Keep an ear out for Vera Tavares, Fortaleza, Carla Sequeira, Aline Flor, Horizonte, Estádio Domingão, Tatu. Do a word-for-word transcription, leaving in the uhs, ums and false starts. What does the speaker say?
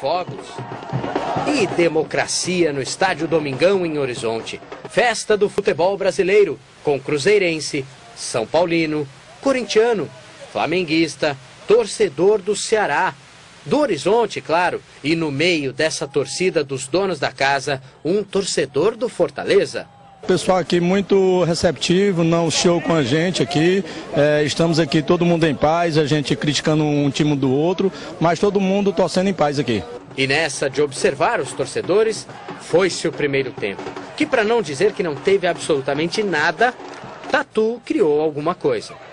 fogos e democracia no Estádio Domingão em Horizonte. Festa do futebol brasileiro com cruzeirense, São Paulino, corintiano, flamenguista, torcedor do Ceará, do Horizonte, claro, e no meio dessa torcida dos donos da casa, um torcedor do Fortaleza. Pessoal aqui muito receptivo, não show com a gente aqui, é, estamos aqui todo mundo em paz, a gente criticando um time do outro, mas todo mundo torcendo em paz aqui. E nessa de observar os torcedores, foi-se o primeiro tempo, que para não dizer que não teve absolutamente nada, Tatu criou alguma coisa.